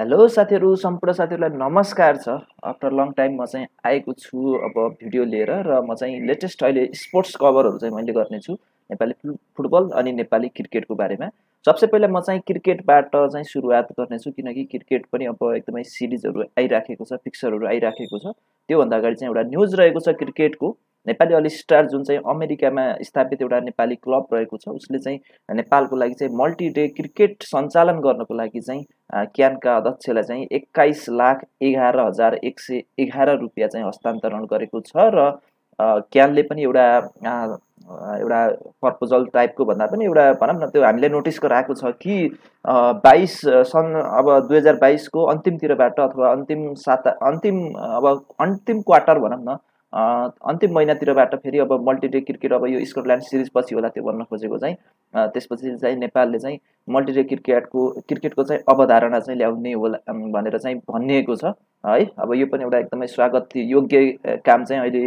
Hello साथीहरु सम्पूर्ण साथीहरुलाई नमस्कार छ। आफ्टर लङ टाइम म चाहिँ आएको छु अब भिडियो लिएर र म चाहिँ लेटेस्ट अहिले स्पोर्ट्स कभरहरु चाहिँ मैले गर्ने छु नेपाली फुटबल अनि नेपाली क्रिकेटको बारेमा। सबसे पहिले म चाहिँ क्रिकेटबाट चाहिँ सुरुवात गर्ने छु किनकि क्रिकेट पनि अब एकदमै सिरिजहरु आइराखेको छ, पिक्चरहरु आइराखेको छ। त्यो भन्दा अगाडि चाहिँ एउटा न्यूज रहेको छ क्रिकेटको। नेपाली अल स्टार जुन चाहिँ अमेरिकामा स्थापित एउटा नेपाली क्लब रहेको छ उसले चाहिँ नेपालको लागि चाहिँ मल्टी डे क्रिकेट सञ्चालन गर्नको लागि चाहिँ क्यानका अध्यक्षले चाहिँ 21,11,111 रुपैयाँ चाहिँ हस्तान्तरण गरेको छ र क्यानले पनि एउटा प्रपोजल टाइपको भन्दा पनि एउटा भनौं न त्यो हामीले नोटिस गराएको छ कि 2022 को अन्तिमतिरबाट अथवा अन्तिम क्वार्टर भनौं न अन्तिम महिनातिरबाट फेरि अब मल्टी डे क्रिकेट अब यो स्कटल्यान्ड सिरिज पछि होला त्यो भन्न खोजेको चाहिँ त्यसपछि चाहिँ नेपालले चाहिँ मल्टी डे क्रिकेटको चाहिँ अवधारणा चाहिँ ल्याउने होला भनेर चाहिँ भनिएको छ है। अब यो पनि एउटा एकदमै स्वागत योग्य काम चाहिँ अहिले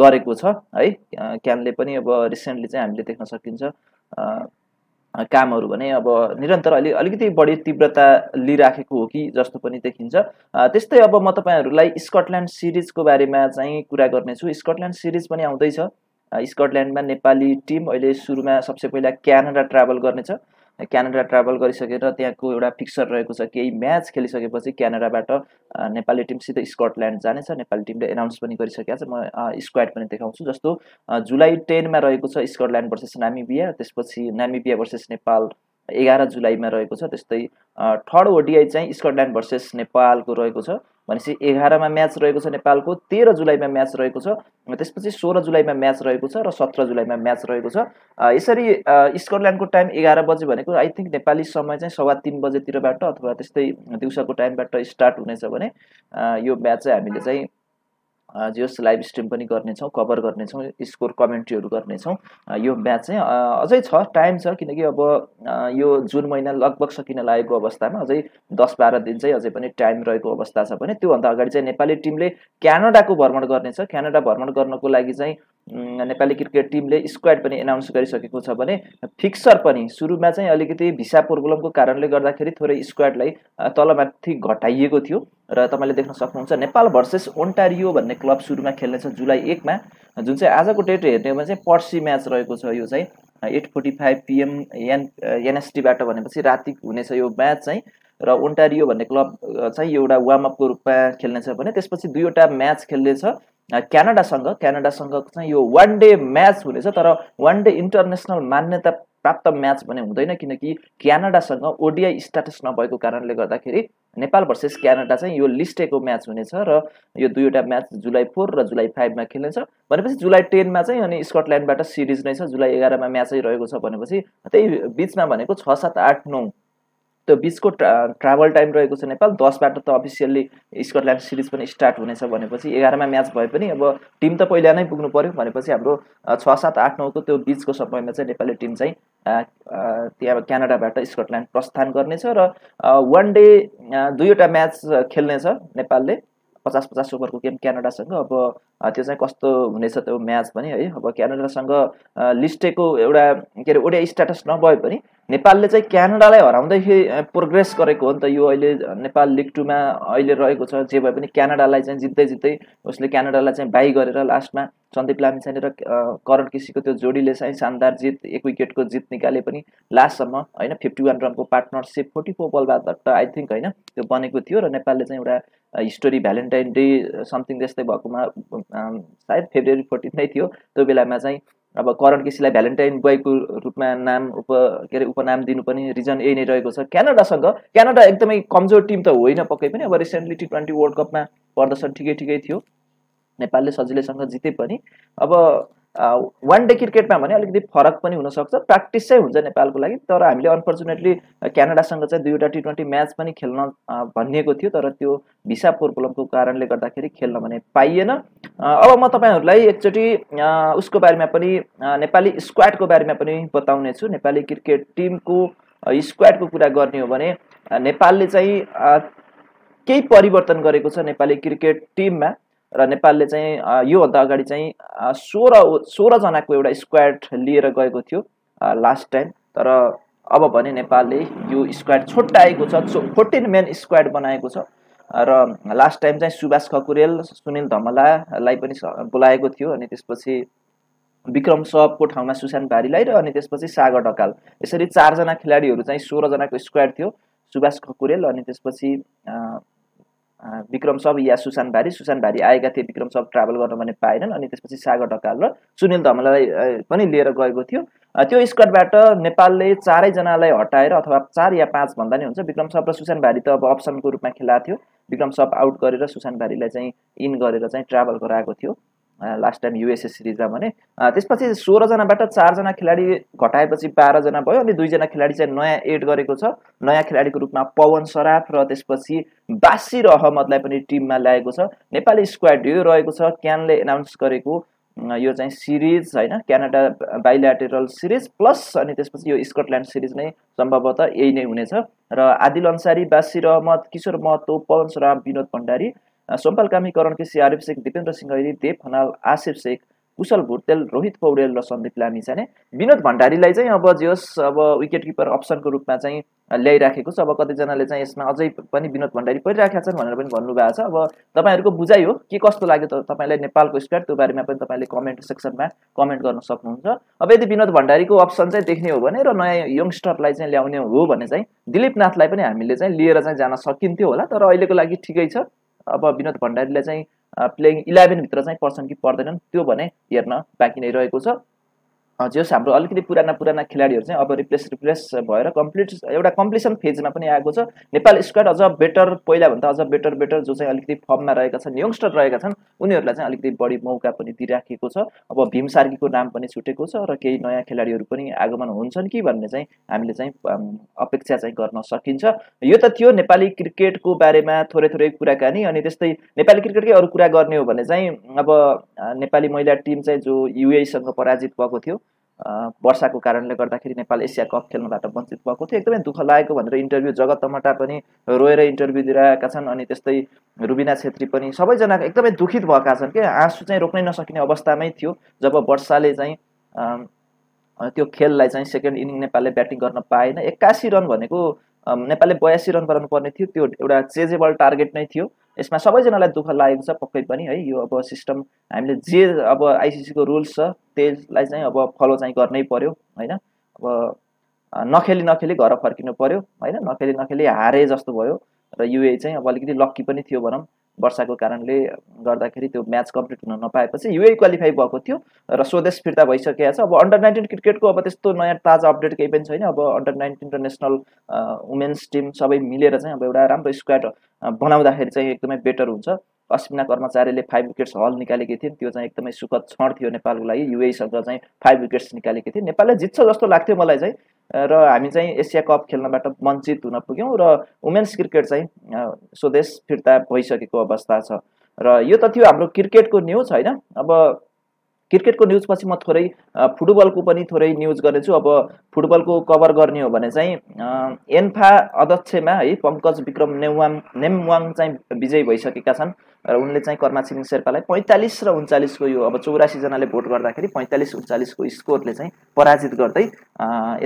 गरेको छ है। क्यानले पनि अब रिसेन्टली चाहिँ हामीले देख्न सकिन्छ कामहरु भने अब निरन्तर अलि अलिकति बढी तीव्रता लिइराखेको हो कि जस्तो पनि देखिन्छ। त्यस्तै अब म तपाईहरुलाई स्कटल्यान्ड सिरिजको बारेमा चाहिँ कुरा गर्ने छु। स्कटल्यान्ड सिरिज पनि आउँदै छ। स्कटल्यान्डमा नेपाली टिम अहिले सुरुमा सबसे पहिला क्यानाडा ट्राभल गर्नेछ। क्यानाडा ट्राभल गरिसकेर त्यहाँको एउटा फिक्सर रहेको छ, केही म्याच खेलिसकेपछि क्यानाडाबाट नेपाली टिम सिधै स्कटल्यान्ड जानेछ। नेपाली टिमले अनाउन्स पनि गरिसकेको छ, म स्क्वाड पनि देखाउँछु। जस्तो जुलाई 10 मा रहेको छ स्कटल्यान्ड भर्सेस नामिबिया, त्यसपछि नामिबिया भर्सेस नेपाल 11 जुलाईमा रहेको छ। त्यस्तै थर्ड ओडीआई चाहिँ स्कटल्यान्ड भर्सेस नेपालको रहेको छ। भनेपछि 11 मा म्याच रहेको छ नेपालको, 13 जुलाईमा म्याच रहेको छ, त्यसपछि 16 जुलाईमा म्याच रहेको छ र 17 जुलाईमा म्याच रहेको छ। यसरी स्कटल्यान्डको टाइम 11 बजे भनेको आई थिंक नेपाली समय चाहिँ 3:15 बजेतिरबाट अथवा त्यस्तै दिउँसोको टाइमबाट स्टार्ट हुनेछ भने यो म्याच चाहिँ हामीले चाहिँ जियोस लाइभ स्ट्रीम पनि गर्नेछौं, कभर गर्नेछौं, स्कोर कमेन्ट्रीहरु गर्नेछौं। यो म्याच चाहिँ अझै छ, टाइम छ किनकि अब यो जुन महिना लगभग सकिन लागेको अवस्थामा अझै 10-12 दिन चाहिँ अझै पनि टाइम रहेको अवस्था छ भने त्यो भन्दा अगाडि चाहिँ नेपाली टिमले क्यानाडाको भ्रमण गर्नेछ। क्यानाडा भ्रमण गर्नको लागि चाहिँ नेपाली क्रिकेट टिमले स्क्वाड पनि अनाउन्स गरिसकेको छ भने फिक्सर पनि सुरुमा चाहिँ अलिकति भिसा प्रब्लमको कारणले गर्दाखेरि थोरै स्क्वाडलाई तलमाथि घटाइएको थियो र तपाईले देख्न सक्नुहुन्छ नेपाल भर्सेस ओन्टारियो भन्ने क्लब सुरुमा खेल्नेछ जुलाई 1 मा, जुन चाहिँ आजको डेट हेर्ने हो भने चाहिँ पर्सी म्याच रहेको छ। यो चाहिँ 8:45 पीएम एनएसटी बाट भनेपछि राति हुनेछ यो म्याच चाहिँ र ओन्टारियो भन्ने क्लब चाहिँ एउटा वार्म अप को रूपमा खेल्नेछ भने त्यसपछि दुईवटा म्याच खेल्नेछ क्यानाडासँग चाहिँ यो वन डे म्याच हुनेछ। तर वन डे इन्टरनेशनल मान्यता प्राप्त म्याच भने हुँदैन किनकि क्यानाडासँग ओडीआई स्ट्याटस नभएको कारणले गर्दाखेरि नेपाल भर्सेस क्यानाडा चाहिँ यो लिस्टेको म्याच हुनेछ र यो दुईवटा म्याच जुलाई 4 र जुलाई 5 मा खेल्नेछ। भनेपछि जुलाई 10 मा चाहिँ अनि स्कटल्यान्डबाट सिरिज नै छ, जुलाई 11 मा म्याचै रहेको छ भनेपछि त्यही बीचमा भनेको 6, 7, 8, 9 त्यो बीचको ट्राभल टाइम रहेको छ। नेपाल 10 बाट त अफिसियली स्कटल्यान्ड सिरिज पनि स्टार्ट हुनेछ भनेपछि 11 मा म्याच भए पनि अब टिम त पहिला नै पुग्नु पर्यो भनेपछि हाम्रो 6, 7, 8, 9 को त्यो बीचको समयमा चाहिँ नेपाली टिम चाहिँ त्यहाँ क्यानाडाबाट स्कटल्यान्ड प्रस्थान गर्नेछ र वन डे दुईवटा म्याच खेल्नेछ नेपालले। 50-50 ओभरको गेम क्यानाडासँग, अब त्यो चाहिँ कस्तो हुनेछ त्यो म्याच पनि है। अब क्यानाडासँग लिस्टेको एउटा के अरे ओडीआई स्ट्याटस नभए पनि नेपालले चाहिँ क्यानाडालाई हराउँदै प्रोग्रेस गरेको हो नि त। यो अहिले नेपाल लीग 2 मा अहिले रहेको छ, जे भए पनि क्यानाडालाई चाहिँ जित्दै उसले क्यानाडालाई चाहिँ बाई गरेर लास्टमा सन्दीप लामिछाने र करण केसीको त्यो जोडीले चाहिँ शानदार जित, 1 विकेटको जित निकाले पनि लास्टसम्म हैन 51 रनको पार्टनरशिप 44 बलबाट आई थिंक हैन त्यो बनेको थियो र नेपालले चाहिँ एउटा हिस्टोरी भ्यालेन्टाइन डे समथिङ जस्तै भएकोमा सायद फेब्रुअरी 14 नै थियो त्यो बेलामा चाहिँ अब करण केसीलाई भ्यालेन्टाइन बॉयको रूपमा उपनाम दिनु पनि रिजन ए नै रहेको छ। क्यानाडासँग क्यानाडा एकदमै कमजोर टिम त होइन पक्कै पनि, अब रिसेन्टली टी20 वर्ल्ड कपमा प्रदर्शन ठिकै थियो, नेपालले सजिलैसँग जिते पनि। अब वन डे क्रिकेटमा भने अलिकति फरक पनि हुन सक्छ, प्र्याक्टिस चाहिँ हुन्छ नेपालको लागि। तर हामीले अनफर्चुनेटली क्यानाडासँग चाहिँ दुईवटा टी20 म्याच पनि खेल्न भनिएको थियो तर त्यो भिसा प्रब्लमको कारणले गर्दाखेरि खेल्न भने पाइएन। अब म तपाईहरुलाई एकचोटी उसको बारेमा पनि नेपाली स्क्वाडको बारेमा पनि बताउने छु। नेपाली क्रिकेट टिमको स्क्वाडको कुरा गर्ने हो भने नेपालले चाहिँ केही परिवर्तन गरेको छ नेपाली क्रिकेट टिममा र नेपालले चाहिँ यो भन्दा अगाडि चाहिँ 16 जनाको एउटा स्क्वाड लिएर गएको थियो लास्ट टाइम। तर अब भने नेपालले यो स्क्वाड छोटाएको छ 14 मेन स्क्वाड बनाएको छ र लास्ट टाइम चाहिँ सुभाष खकुरेल सुनील धमलालाई पनि बोलाएको थियो अनि त्यसपछि विक्रम सबको ठाउँमा सुशान्त भारीलाई र अनि त्यसपछि सागर ढकाल यसरी चार जना खेलाडीहरु चाहिँ 16 जनाको स्क्वाड थियो सुभाष खकुरेल अनि त्यसपछि विक्रम सब या सुशान्त भारी आएका थिए विक्रम सब ट्राभल गर्न भने पाएनन् अनि त्यसपछि सागर ढकाल र सुनील धमलालाई पनि लिएर गएको थियो त्यो स्क्वाडबाट नेपालले चारै जनालाई हटाएर अथवा 4 या 5 भन्दा नि हुन्छ विक्रम सब र सुशान्त भारी त अब अप्सनको रूपमा खेला थियो विक्रम सब आउट गरेर सुशान्त भारीलाई चाहिँ इन गरेर चाहिँ ट्राभल गराएको थियो लास्ट टाइम यूएसए सिरिजमा भने त्यसपछि 16 जनाबाट 4 जना खेलाडी घटाएपछि 12 जना भयो अनि 2 जना खेलाडी चाहिँ नयाँ एड गरेको छ नयाँ खेलाडीको रूपमा पवन सराफ र त्यसपछि बासिर अहमदलाई पनि टिममा ल्याएको छ नेपाली स्क्वाड यो रहेको छ क्यानले अनाउन्स गरेको यो चाहिँ सिरिज हैन क्यानाडा बाइल्याटरल सिरिज प्लस अनि त्यसपछि यो स्कटल्याण्ड सिरिज नै सम्भवतः यही नै हुनेछ र आदिल अन्सारी बासिर अहमद किशोर महतो पवन सराफ विनोद भण्डारी सोमपाल कामीकरण के सिआरएफ शेख दीपेन्द्र सिंहरी देव खनाल आसिफ शेख कुशल भुर्तेल रोहित पौडेल र सन्दीप लामी चाहिँ विनोद भण्डारीलाई चाहिँ अब जोस अब विकेटकिपर अप्सनको रूपमा चाहिँ ल्याइराखेको छ अब कति जनाले चाहिँ यसमा अझै पनि विनोद भण्डारी परिराखेका छन् भनेर पनि भन्नु भएको छ अब तपाईहरुको बुझाइ हो के कस्तो लाग्यो त तपाईलाई नेपालको स्क्वाड त्यो बारेमा पनि तपाईले कमेन्ट सेक्सनमा कमेन्ट गर्न सक्नुहुन्छ अब यदि विनोद भण्डारीको अप्सन चाहिँ देख्ने हो भने र नयाँ यंगस्टरलाई चाहिँ ल्याउने हो भने चाहिँ दिलीप नाथलाई पनि हामीले चाहिँ लिएर चाहिँ जान सकिन्थ्यो होला तर अहिलेको लागि ठिकै छ अब विनोद भण्डारीले चाहिँ प्लेइङ 11 भित्र चाहिँ पर्छन् कि पर्दैनन् त्यो भने हेर्न बाँकी नै रहेको छ जो हाम्रो अलिकति पुराना खेलाडीहरु चाहिँ अब रिप्लेस भएर कम्प्लिट एउटा कम्प्लिसन फेजमा पनि आएको छ नेपाल स्क्वाड अझ बेटर पहिला भन्दा अझ बेटर जो चाहिँ अलिकति फर्ममा रहेका छन् यंगस्टर रहेका छन् उनीहरुलाई चाहिँ अलिकति बढी मौका पनि दिइराखेको छ अब भीम सार्कीको नाम पनि छुटेको छ र केही नयाँ खेलाडीहरु पनि आगमन हुन्छन् कि भन्ने चाहिँ हामीले चाहिँ अपेक्षा चाहिँ गर्न सकिन्छ यो त थियो नेपाली क्रिकेटको बारेमा थोरै कुराकानी अनि त्यस्तै नेपाली क्रिकेटकै अरु कुरा गर्ने हो भने चाहिँ अब नेपाली महिला टिम चाहिँ जो यूएई सँग पराजित भएको थियो वर्षाको कारणले गर्दाखेरि नेपाल एशिया कप खेल्नबाट वञ्चित भएको थियो एकदमै दुख लागेको भनेर इन्टरभ्यु जगत तमटा पनि रोएर इन्टरभ्यु दिइराका छन् अनि त्यस्तै रुबिना छेत्री पनि सबैजना एकदमै दुखित भएका छन् के आँसु चाहिँ रोक्नै नसकिने अवस्थामै थियो जब वर्षाले चाहिँ त्यो खेललाई चाहिँ सेकेन्ड इनिङ नेपालले ब्याटिङ गर्न पाएन 81 रन भनेको नेपालले 82 रन बनाउनु पर्ने थियो त्यो एउटा चेजेबल टार्गेट नै थियो यसमा सबैजनालाई दुख लागेको छ पक्कै पनि है यो अब सिस्टम हामीले जे अब आईसीसी को रुल्स छ त्यसलाई चाहिँ अब फलो चाहिँ गर्नै पर्यो हैन अब नखेली घर फर्किनु पर्यो हैन नखेली हारे जस्तो भयो र यूएई चाहिँ अब अलिकति लक्की पनि थियो भनम वर्षाको कारणले गर्दाखेरि त्यो म्याच कम्प्लिट हुन नपाएपछि यूएई क्वालिफाई भएको थियो र स्वदेश फिर्ता भइसकेको छ अब अन्डर 19 क्रिकेटको अब त्यस्तो नयाँ ताजा अपडेट केही पनि छैन अब अन्डर 19 इन्टरनेशनल वुमेन्स टिम सबै मिलेर चाहिँ अब एउटा राम्रो स्क्वाड बनाउँदाखेरि चाहिँ एकदमै बेटर हुन्छ अस्मिना कर्मचारीले 5 विकेट्स हल निकालेकी थिए त्यो चाहिँ एकदमै सुखद क्षण थियो नेपालको लागि यूएई सँग चाहिँ 5 विकेट्स निकालेकी थिए नेपालले जित्छ जस्तो लाग्थ्यो मलाई चाहिँ र हामी चाहिँ एशिया कप खेल्नबाट वञ्चित हुन पुग्यौं र वुमेन्स क्रिकेट चाहिँ स्वदेश फिर्ता भइसकेको अवस्था छ र यो त थियो हाम्रो क्रिकेटको न्यूज हैन अब क्रिकेटको न्यूज पछि म थोरै फुटबलको पनि थोरै न्यूज गर्नेछु अब फुटबलको कभर गर्ने हो भने चाहिँ एन्फा अध्यक्षमा है पंकज विक्रम नेम्बाङ चाहिँ विजयी भइसकेका छन् र उनले चाहिँ कर्मा छिरिङ शेर्पालाई 45 र 39 को यो अब 84 जनाले भोट गर्दाखेरि 45 39 को स्कोरले चाहिँ पराजित गर्दै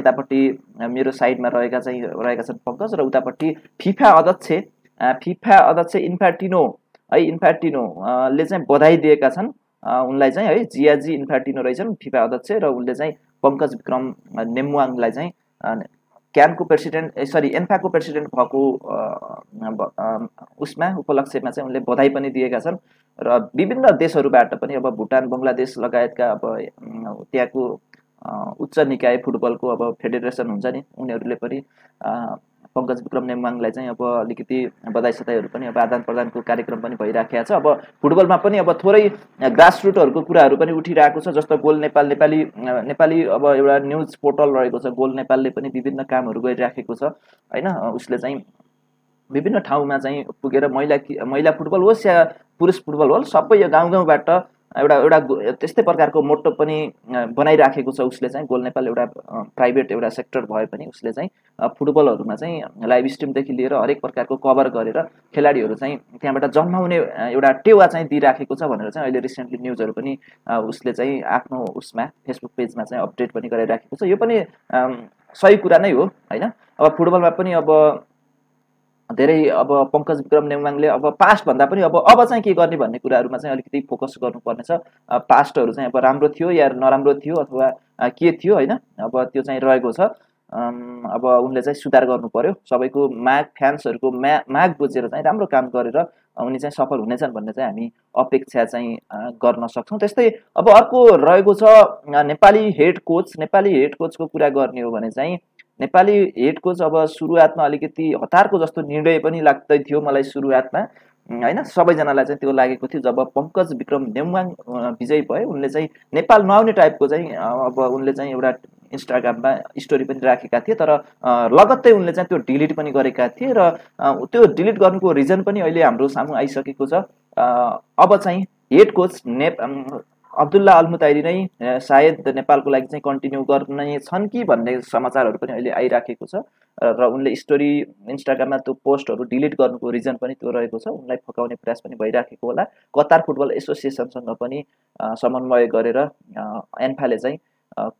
यतापट्टि मेरो साइडमा रहेका छन् पंकज र उतापट्टि फिफा अध्यक्ष इन्फ्यान्टिनो ले चाहिँ बधाई दिएका छन् उनलाई चाहिँ है जियाजी इन्फ्यान्टिनो रहेछन् फिफा अध्यक्ष र उनले चाहिँ पंकज विक्रम नेम्बाङलाई चाहिँ क्यानको प्रेसिडेन्ट सरी एन्फाको प्रेसिडेन्ट भएको उसमा उपलक्ष्यमा चाहिँ उनले बधाई पनि दिएका छन् र विभिन्न देशहरुबाट पनि अब भुटान बंगलादेश लगायतका अब त्यहाँको उच्च निकाय फुटबलको अब फेडरेसन हुन्छ नि उनीहरुले पनि पंकज विक्रम नेम्बाङलाई चाहिँ अब अलिकति बधाई सधाईहरु पनि अब आदानप्रदानको कार्यक्रम पनि भइराखेको छ अब फुटबलमा पनि अब थोरै ग्रासरुटहरुको कुराहरु पनि उठिरहेको छ जस्तो गोल नेपाल नेपाली अब एउटा न्यूज पोर्टल रहेको छ गोल नेपालले पनि विभिन्न कामहरु गरिराखेको छ हैन उसले चाहिँ विभिन्न ठाउँमा चाहिँ पुगेर महिला फुटबल होस् या पुरुष फुटबल होस् सबै यो गाउँबाट एउटा त्यस्तै प्रकारको मोटो पनि बनाइराखेको छ उसले चाहिँ गोल नेपाल एउटा प्राइभेट एउटा सेक्टर भए पनि उसले चाहिँ फुटबलहरुमा चाहिँ लाइभ स्ट्रीम देखि लिएर हरेक प्रकारको कभर गरेर खेलाडीहरु चाहिँ त्यहाँबाट जन्माउने एउटा टेवा चाहिँ दिइराखेको छ भनेर चाहिँ अहिले रिसेन्टली न्यूजहरु पनि उसले चाहिँ आफ्नो उसमा फेसबुक पेजमा चाहिँ अपडेट पनि गरिराखेको छ यो पनि सही कुरा नै हो हैन अब फुटबलमा पनि अब धेरै अब पंकज विक्रम नेम्बाङले अब पास्ट भन्दा पनि अब चाहिँ के गर्ने भन्ने कुराहरुमा चाहिँ अलिकति फोकस गर्नुपर्ने छ पास्टहरु चाहिँ अब राम्रो थियो या नराम्रो थियो अथवा के थियो हैन अब त्यो चाहिँ रहेको छ अब उनले चाहिँ सुधार गर्नु पर्यो सबैको माग फ्यान्सहरुको माग बुझेर चाहिँ राम्रो काम गरेर उनी चाहिँ सफल हुनेछन् भन्ने चाहिँ हामी अपेक्षा चाहिँ गर्न सक्छौं त्यस्तै अब अर्को रहेको छ नेपाली हेड कोचको कुरा गर्ने हो भने चाहिँ नेपाली हेड कोच अब सुरुवातमा अलिकति हतारको जस्तो निर्णय पनि लाग्दै थियो मलाई सुरुवातमा हैन सबैजनालाई चाहिँ त्यो लागेको थियो जब पंकज विक्रम नेम्बाङ विजयी भए उनले चाहिँ नेपाल नआउने टाइपको चाहिँ अब उनले चाहिँ एउटा इन्स्टाग्राममा स्टोरी पनि राखेका थिए तर लगत्तै उनले चाहिँ त्यो डिलिट पनि गरेका थिए र त्यो डिलिट गर्नुको रिजन पनि अहिले हाम्रो सामु आइसकेको छ अब चाहिँ हेड कोच अब्दुल्लाह अल्मुताइरी नै सायद नेपालको लागि चाहिँ कन्टिन्यू गर्ने छन् कि भन्ने समाचारहरु पनि अहिले आइराखेको छ र उनले स्टोरी इन्स्टाग्राममा त्यो पोस्टहरु डिलिट गर्नुको रिजन पनि त्यो रहेको छ उनलाई फकाउने प्रयास पनि भइराखेको होला कतार फुटबल एसोसिएसनसँग पनि समन्वय गरेर एन्फाले चाहिँ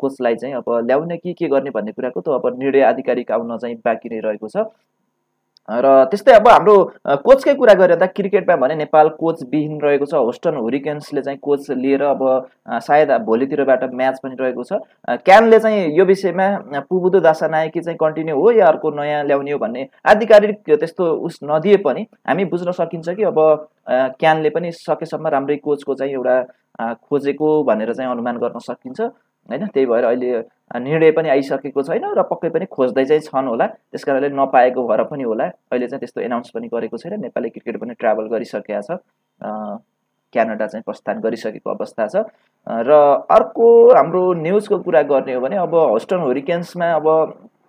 कोचलाई चाहिँ अब ल्याउने कि के गर्ने भन्ने कुराको त अब निर्णय आधिकारिक आउन चाहिँ बाँकी नै रहेको छ र त्यस्तै अब हाम्रो कोचकै कुरा गर्दा क्रिकेटमा भने नेपाल कोच विहीन रहेको छ होस्टन हुरिकेन्सले चाहिँ कोच लिएर अब सायद भोलितिरबाट म्याच पनि रहेको छ क्यानले चाहिँ यो विषयमा पुबुदो दासनायकी चाहिँ कन्टिन्यू हो या अर्को नयाँ ल्याउने हो भन्ने आधिकारिक त्यस्तो उस नदिए पनि हामी बुझ्न सकिन्छ कि अब क्यानले पनि सकेसम्म राम्रै कोचको चाहिँ एउटा खोजेको भनेर चाहिँ अनुमान गर्न सकिन्छ हैन त्यही भएर अहिले निर्णय पनि आइसकेको छैन र पक्कै पनि खोज्दै चाहिँ छन् होला त्यसकारणले नपाएको भएर पनि होला अहिले चाहिँ त्यस्तो अनाउन्स पनि गरेको छैन नेपाली क्रिकेट पनि ट्राभल गरिसकेको छ क्यानाडा चाहिँ प्रस्थान गरिसकेको अवस्था छ र अर्को हाम्रो न्यूजको कुरा गर्ने हो भने अब होस्टन हुरिकेन्समा अब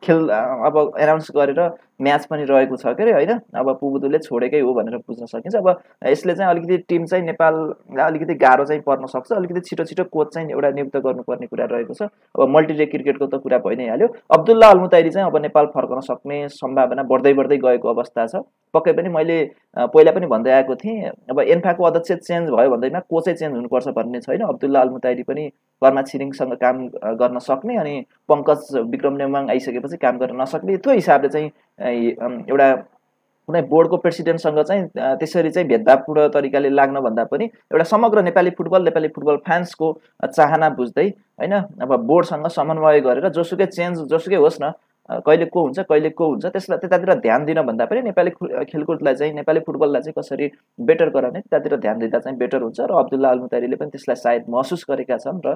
खेल अब अनाउन्स गरेर म्याच पनि रहेको छ के हैन अब पुबुदुले छोडेकै हो भनेर बुझ्न सकिन्छ अब यसले चाहिँ अलिकति टिम चाहिँ नेपाललाई अलिकति गाह्रो चाहिँ पर्न सक्छ अलिकति छिटो छिटो कोच चाहिँ एउटा नियुक्त गर्नुपर्ने कुरा रहेको छ अब मल्टिले क्रिकेटको त कुरा भइ नै हाल्यो अब्दुल्लाह अल्मुताइरी चाहिँ अब नेपाल फर्कन सक्ने सम्भावना बढ्दै गएको अवस्था छ पक्कै पनि मैले पहिला पनि भन्दै आएको थिए अब एन्फाको अध्यक्ष चेन्ज भयो भन्दैमा कोचै चेन्ज हुनुपर्छ भन्ने छैन अब्दुल्लाह अल्मुताइरी पनि कर्मा छिरिङसँग काम गर्न सक्ने अनि पंकज विक्रम नेम्बाङ आइसकेपछि काम गर्न नसक्ने त्यो हिसाबले चाहिँ एउटा कुनै बोर्डको प्रेसिडेन्टसँग चाहिँ त्यसरी चाहिँ भेदभावपूर्ण तरिकाले लाग्न भन्दा पनि एउटा समग्र नेपाली फुटबल फ्यान्सको चाहना बुझ्दै हैन अब बोर्डसँग समन्वय गरेर जोसुकै चेन्ज जोसुकै होस् न कहिले को हुन्छ त्यसलाई त्यतातिर ध्यान दिन भन्दा पनि नेपाली खेलकुदलाई चाहिँ नेपाली फुटबललाई चाहिँ कसरी बेटर गराउने त्यतातिर ध्यान दिदा चाहिँ बेटर हुन्छ र अब्दुल्लाह अल्मुताइरीले पनि त्यसलाई सायद महसुस गरेका छन् र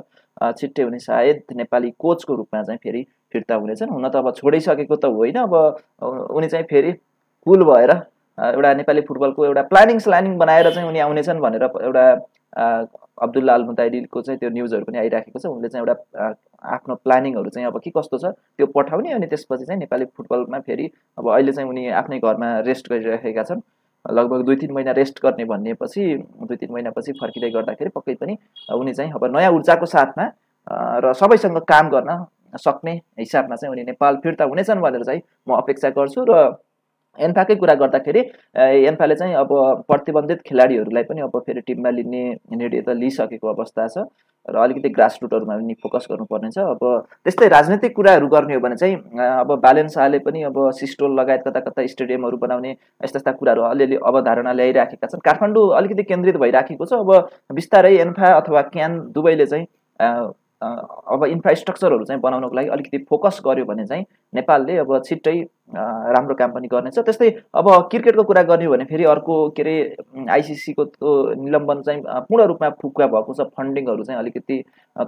छिट्टै हुने सायद नेपाली कोचको रूपमा चाहिँ फेरि फिर्ता हुनेछन् हुन त अब छोडिसकेको त होइन अब उनी चाहिँ फेरि कुल भएर एउटा नेपाली फुटबलको एउटा प्लानिङ बनाएर चाहिँ उनी आउनेछन् भनेर एउटा अब्दुल्लाह अल्मुताइरीको चाहिँ त्यो न्यूजहरु पनि आइराखेको छ उनले चाहिँ एउटा आफ्नो प्लानिङहरु चाहिँ अब के कस्तो छ त्यो पठाउने अनि त्यसपछि चाहिँ नेपाली फुटबलमा फेरि अब अहिले चाहिँ उनी आफ्नै घरमा रेस्ट गरिरहेका छन् लगभग 2-3 महिना रेस्ट गर्ने भन्नेपछि 2-3 महिनापछि फर्किदै गर्दाखेरि पक्कै पनि उनी चाहिँ अब नयाँ ऊर्जाको साथमा र सबैसँग काम गर्न सक्ने हिसाबमा चाहिँ उनी नेपाल फिर्ता हुनेछन् भनेर चाहिँ म अपेक्षा गर्छु र एन्फाकै कुरा गर्दाखेरि एन्फाले चाहिँ अब प्रतिबन्धित खेलाडीहरुलाई पनि अब फेरि टिममा लिने निर्णय त लिइसकेको अवस्था छ र अलिकति ग्रासरुटहरुमा पनि फोकस गर्नुपर्ने छ अब त्यस्तै राजनीतिक कुराहरु गर्ने हो भने चाहिँ अब बालेन्साले पनि अब सिस्टोल लगायत कता स्टेडियमहरु बनाउने यस्ता कुराहरु अलिअलि अवधारणा ल्याइराखेका छन् काठमाडौँ अलिकति केन्द्रित भइराखेको छ अब बिस्तारै एन्फा अथवा क्यान दुबैले चाहिँ अब इन्फ्रास्ट्रक्चरहरु चाहिँ बनाउनको लागि अलिकति फोकस गर्यो भने चाहिँ नेपालले अब छिट्टै राम्रो काम पनि गर्नेछ त्यस्तै अब क्रिकेटको कुरा गर्ने हो भने फेरि अर्को केरे आईसीसी को निलम्बन चाहिँ पूर्ण रूपमा फुक्का भएको छ फन्डिङहरु चाहिँ अलिकति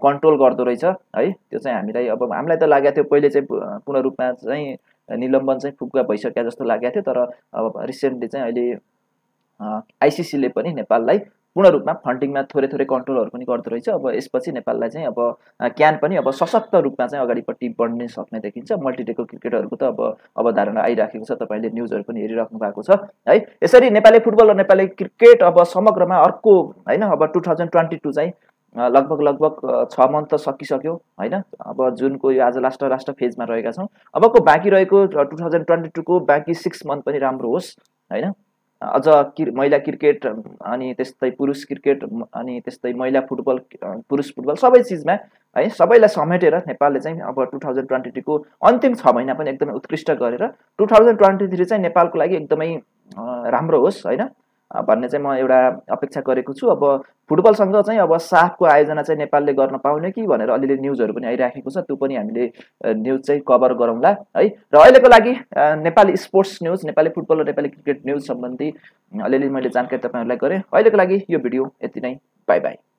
कन्ट्रोल गर्दो रहेछ है त्यो चाहिँ हामीलाई अब हामीलाई त लागेको थियो पहिले चाहिँ पूर्ण रूपमा चाहिँ निलम्बन चाहिँ फुक्का भइसक्या जस्तो लागेको थियो तर अब रिसेन्टली चाहिँ अहिले आईसीसी ले पनि नेपाललाई पूर्ण रूपमा फन्डिङमा थोरै कन्ट्रोलहरु पनि गर्दै रहेछ अब यसपछि नेपाललाई चाहिँ अब क्यान पनि अब सशक्त रूपमा चाहिँ अगाडिपट्टि बढ्न सक्ने देखिन्छ मल्टिटेको क्रिकेटहरुको त अब अवधारणा आइराखेको छ तपाईले न्यूजहरु पनि हेरिराख्नु भएको छ है यसरी नेपाली फुटबल र नेपाली क्रिकेट अब समग्रमा अर्को हैन अब 2022 चाहिँ लगभग 6 महिना त सकिसक्यो हैन अब जुनको यो आज लास्ट फेजमा रहेका छौं अबको बाँकी रहेको 2022 को बाँकी 6 महिना पनि राम्रो होस् हैन अझ महिला क्रिकेट अनि त्यस्तै पुरुष क्रिकेट अनि त्यस्तै महिला फुटबल पुरुष फुटबल सबै चीजमा है सबैलाई समेटेर नेपालले चाहिँ अब 2023 को अन्तिम 6 महिना पनि एकदमै उत्कृष्ट गरेर 2023 चाहिँ नेपालको लागि एकदमै राम्रो होस् हैन भन्ने चाहिँ म एउटा अपेक्षा गरेको छु। अब फुटबलसँग चाहिँ अब साफको आयोजना चाहिँ नेपालले गर्न पाउने कि भनेर अलिअलि न्यूजहरु पनि आइराखेको छ, त्यो पनि हामीले न्यूज चाहिँ कभर गरौँला है। र अहिलेको लागि Nepali sports news, Nepali football र नेपाली क्रिकेट न्यूज सम्बन्धी अलिअलि मैले जानकारी तपाईहरुलाई गरे। अहिलेको लागि यो भिडियो यति नै, बाइ बाइ।